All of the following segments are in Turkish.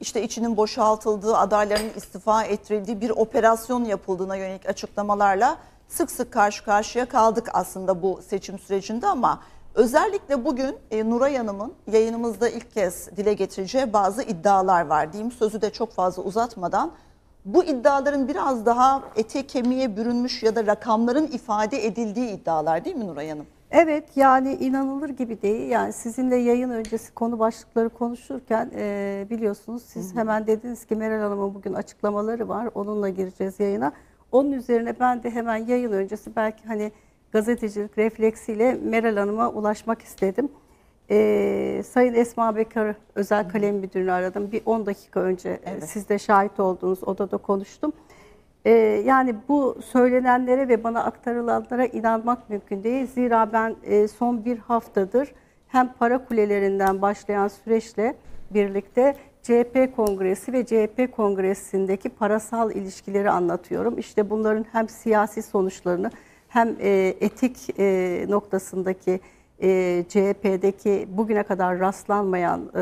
işte içinin boşaltıldığı, adayların istifa ettirildiği bir operasyon yapıldığına yönelik açıklamalarla sık sık karşı karşıya kaldık aslında bu seçim sürecinde. Ama özellikle bugün Nuray Hanım'ın yayınımızda ilk kez dile getireceği bazı iddialar var diyeyim. Sözü de çok fazla uzatmadan bu iddiaların biraz daha ete kemiğe bürünmüş ya da rakamların ifade edildiği iddialar değil mi Nuray Hanım? Evet, yani inanılır gibi değil. Yani sizinle yayın öncesi konu başlıkları konuşurken biliyorsunuz siz hemen dediniz ki Meral Hanım'ın bugün açıklamaları var. Onunla gireceğiz yayına. Onun üzerine ben de hemen yayın öncesi belki hani gazetecilik refleksiyle Meral Hanım'a ulaşmak istedim. Sayın Esma Bekar özel kalem müdürünü aradım. Bir 10 dakika önce siz de şahit olduğunuz odada konuştum. Yani bu söylenenlere ve bana aktarılanlara inanmak mümkün değil. Zira ben son bir haftadır hem para kulelerinden başlayan süreçle birlikte CHP Kongresi ve CHP Kongresi'ndeki parasal ilişkileri anlatıyorum. İşte bunların hem siyasi sonuçlarını hem etik noktasındaki CHP'deki bugüne kadar rastlanmayan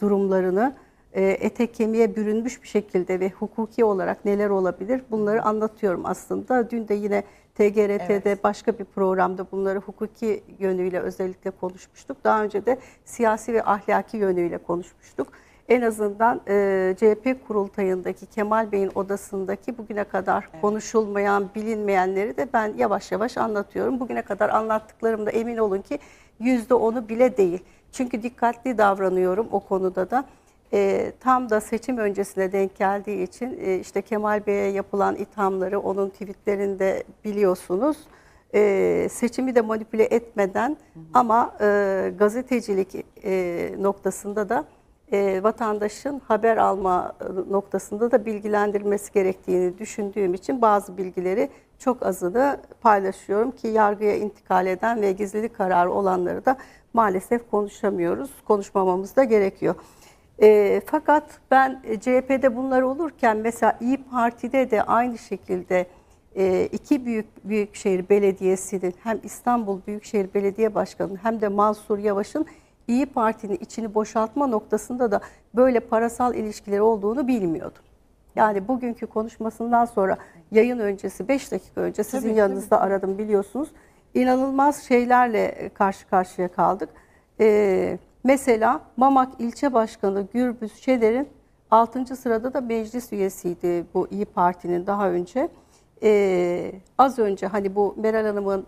durumlarını ete kemiğe bürünmüş bir şekilde ve hukuki olarak neler olabilir bunları anlatıyorum aslında. Dün de yine TGRT'de başka bir programda bunları hukuki yönüyle özellikle konuşmuştuk. Daha önce de siyasi ve ahlaki yönüyle konuşmuştuk. En azından CHP kurultayındaki Kemal Bey'in odasındaki bugüne kadar konuşulmayan, bilinmeyenleri de ben yavaş yavaş anlatıyorum. Bugüne kadar anlattıklarımda emin olun ki %10'u bile değil. Çünkü dikkatli davranıyorum o konuda da. Tam da seçim öncesine denk geldiği için işte Kemal Bey'e yapılan ithamları onun tweetlerinde biliyorsunuz. Seçimi de manipüle etmeden ama gazetecilik noktasında da vatandaşın haber alma noktasında da bilgilendirmesi gerektiğini düşündüğüm için bazı bilgileri çok azını paylaşıyorum ki yargıya intikal eden ve gizlilik kararı olanları da maalesef konuşamıyoruz. Konuşmamamız da gerekiyor. Fakat ben CHP'de bunlar olurken mesela İyi Parti'de de aynı şekilde iki büyükşehir belediyesinin hem İstanbul Büyükşehir Belediye Başkanı'nın hem de Mansur Yavaş'ın İyi Parti'nin içini boşaltma noktasında da böyle parasal ilişkileri olduğunu bilmiyordum. Yani bugünkü konuşmasından sonra yayın öncesi 5 dakika önce sizin yanınızda aradım biliyorsunuz. İnanılmaz şeylerle karşı karşıya kaldık. Mesela Mamak ilçe başkanı Gürbüz Şener'in 6. sırada da meclis üyesiydi bu İyi Parti'nin daha önce. Az önce hani bu Meral Hanım'ın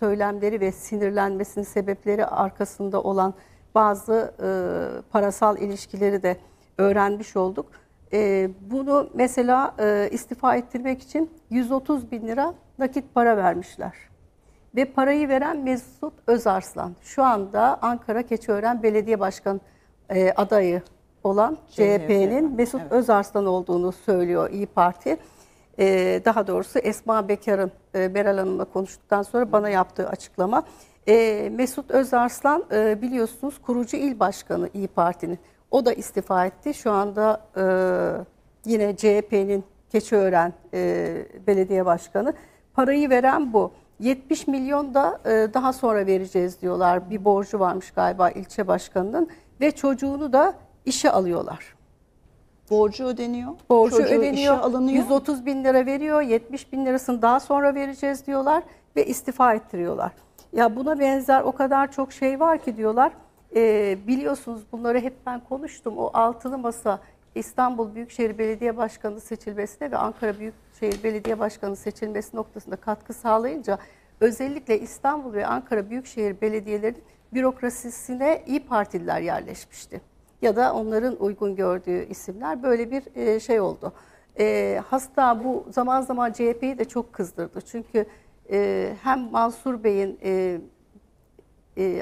söylemleri ve sinirlenmesinin sebepleri arkasında olan bazı parasal ilişkileri de öğrenmiş olduk. Bunu mesela istifa ettirmek için 130 bin lira nakit para vermişler. Ve parayı veren Mesut Özarslan. Şu anda Ankara Keçiören Belediye Başkanı adayı olan CHP'nin Mesut Özarslan olduğunu söylüyor İyi Parti. Daha doğrusu Esma Bekar'ın Meral Hanım'la konuştuktan sonra bana yaptığı açıklama. Mesut Özarslan biliyorsunuz kurucu il başkanı İyi Parti'nin. O da istifa etti. Şu anda yine CHP'nin Keçiören Belediye Başkanı. Parayı veren bu. 70 milyon da daha sonra vereceğiz diyorlar. Bir borcu varmış galiba ilçe başkanının ve çocuğunu da işe alıyorlar. Borcu ödeniyor. Borcu ödeniyor. Alınıyor. 130 bin lira veriyor. 70 bin lirasını daha sonra vereceğiz diyorlar ve istifa ettiriyorlar. Ya buna benzer o kadar çok şey var ki diyorlar. Biliyorsunuz bunları hep ben konuştum. O altılı masa İstanbul Büyükşehir Belediye Başkanı seçilmesine ve Ankara Büyükşehir Belediye Başkanı seçilmesi noktasında katkı sağlayınca özellikle İstanbul ve Ankara Büyükşehir Belediyelerinin bürokrasisine İyi Partililer yerleşmişti. Ya da onların uygun gördüğü isimler böyle bir şey oldu. Hatta bu zaman zaman CHP'yi de çok kızdırdı. Çünkü hem Mansur Bey'in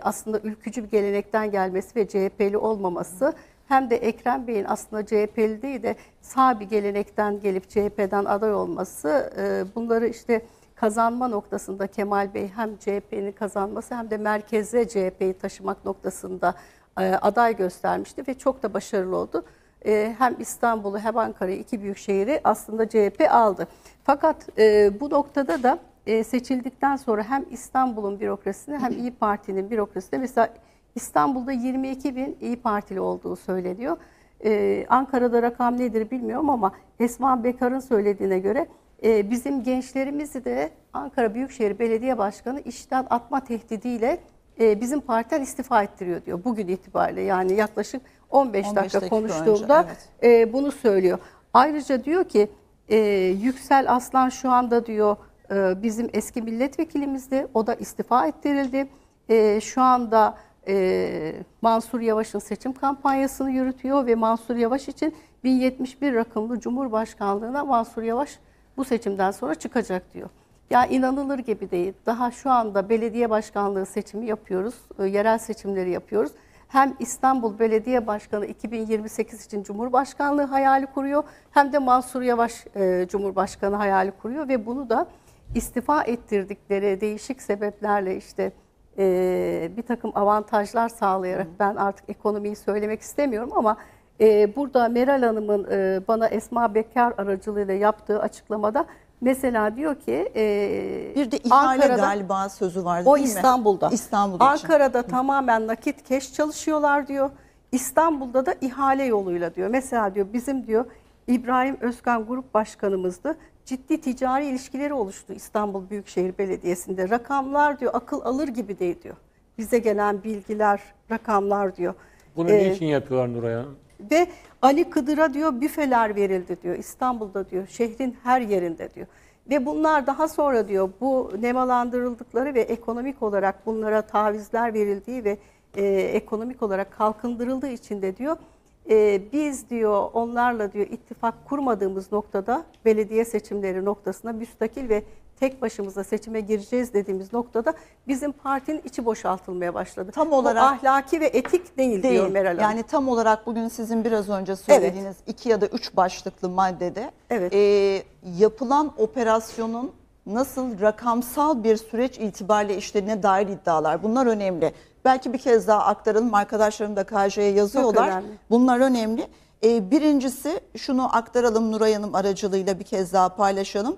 aslında ülkücü bir gelenekten gelmesi ve CHP'li olmaması hem de Ekrem Bey'in aslında CHP'li değil de sağ bir gelenekten gelip CHP'den aday olması bunları işte kazanma noktasında Kemal Bey hem CHP'nin kazanması hem de merkeze CHP'yi taşımak noktasında aday göstermişti ve çok da başarılı oldu. Hem İstanbul'u hem Ankara'yı iki büyük şehri aslında CHP aldı. Fakat bu noktada da seçildikten sonra hem İstanbul'un bürokrasisine hem İyi Parti'nin bürokrasisine mesela İstanbul'da 22 bin İyi Partili olduğu söyleniyor. Ankara'da rakam nedir bilmiyorum ama Esma Bekar'ın söylediğine göre bizim gençlerimizi de Ankara Büyükşehir Belediye Başkanı işten atma tehdidiyle bizim partiden istifa ettiriyor diyor. Bugün itibariyle yani yaklaşık 15 dakika konuştuğumda önce, evet, bunu söylüyor. Ayrıca diyor ki Yüksel Aslan şu anda diyor bizim eski milletvekilimizdi. O da istifa ettirildi. Şu anda Mansur Yavaş'ın seçim kampanyasını yürütüyor ve Mansur Yavaş için 1071 rakamlı Cumhurbaşkanlığına Mansur Yavaş bu seçimden sonra çıkacak diyor. Ya inanılır gibi değil. Daha şu anda belediye başkanlığı seçimi yapıyoruz. Yerel seçimleri yapıyoruz. Hem İstanbul Belediye Başkanı 2028 için Cumhurbaşkanlığı hayali kuruyor. Hem de Mansur Yavaş Cumhurbaşkanı hayali kuruyor. Ve bunu da istifa ettirdikleri değişik sebeplerle işte bir takım avantajlar sağlayarak, ben artık ekonomiyi söylemek istemiyorum ama burada Meral Hanım'ın bana Esma Bekar aracılığıyla yaptığı açıklamada mesela diyor ki bir de ihale galiba sözü vardı değil mi? O İstanbul'da. İstanbul'da Ankara'da için tamamen nakit keş çalışıyorlar diyor. İstanbul'da da ihale yoluyla diyor. Mesela diyor bizim diyor İbrahim Özkan grup başkanımızdı. Ciddi ticari ilişkileri oluştu İstanbul Büyükşehir Belediyesi'nde. Rakamlar diyor akıl alır gibi değil diyor. Bize gelen bilgiler, rakamlar diyor. Bunu niçin yapıyorlar Nuray Hanım? Ve Ali Kıdır'a diyor büfeler verildi diyor. İstanbul'da diyor şehrin her yerinde diyor. Ve bunlar daha sonra diyor bu nemalandırıldıkları ve ekonomik olarak bunlara tavizler verildiği ve ekonomik olarak kalkındırıldığı için de diyor biz diyor onlarla diyor ittifak kurmadığımız noktada belediye seçimleri noktasına müstakil ve tek başımıza seçime gireceğiz dediğimiz noktada bizim partinin içi boşaltılmaya başladı. Tam olarak bu ahlaki ve etik değil diyor Meral Hanım. Yani tam olarak bugün sizin biraz önce söylediğiniz, evet, 2 ya da 3 başlıklı maddede, evet, yapılan operasyonun nasıl rakamsal bir süreç itibariyle işlerine dair iddialar. Bunlar önemli. Belki bir kez daha aktaralım. Arkadaşlarım da KJ'ye yazıyorlar. Önemli. Bunlar önemli. Birincisi şunu aktaralım, Nuray Hanım aracılığıyla bir kez daha paylaşalım.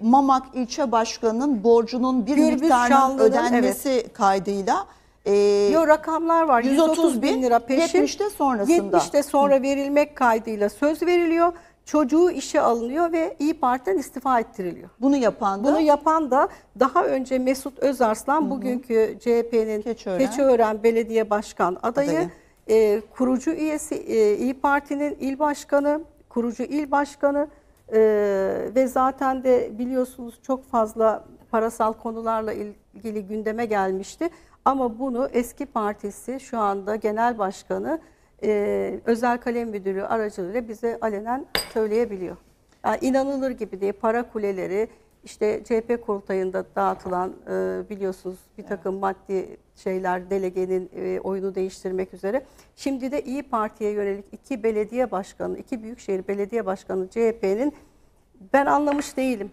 Mamak ilçe başkanının borcunun bir miktarının ödenmesi, evet, kaydıyla rakamlar var. 130 bin lira peşin. 70'te sonrasında. 70'te sonra verilmek kaydıyla söz veriliyor. Çocuğu işe alınıyor ve İyi Parti'den istifa ettiriliyor. Bunu yapan da daha önce Mesut Özarslan, bugünkü CHP'nin Keçiören Belediye Başkan adayı, kurucu üyesi, İyi Parti'nin il başkanı, kurucu il başkanı ve zaten de biliyorsunuz çok fazla parasal konularla ilgili gündeme gelmişti. Ama bunu eski partisi şu anda genel başkanı özel kalem müdürü aracılığıyla bize alenen söyleyebiliyor. Yani inanılır gibi diye para kuleleri, işte CHP kurultayında dağıtılan biliyorsunuz bir takım, evet, maddi şeyler, delegenin oyunu değiştirmek üzere. Şimdi de İyi Parti'ye yönelik 2 belediye başkanı, 2 büyükşehir belediye başkanı CHP'nin, ben anlamış değilim.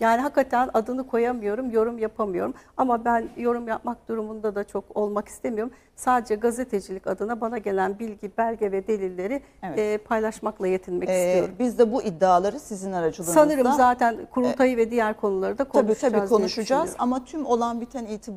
Yani hakikaten adını koyamıyorum, yorum yapamıyorum. Ama ben yorum yapmak durumunda da çok olmak istemiyorum. Sadece gazetecilik adına bana gelen bilgi, belge ve delilleri, evet, paylaşmakla yetinmek istiyorum. Biz de bu iddiaları sizin aracılığınızda... Sanırım zaten kurultayı ve diğer konuları da konuşacağız. Tabii konuşacağız ama tüm olan biten itibariyle...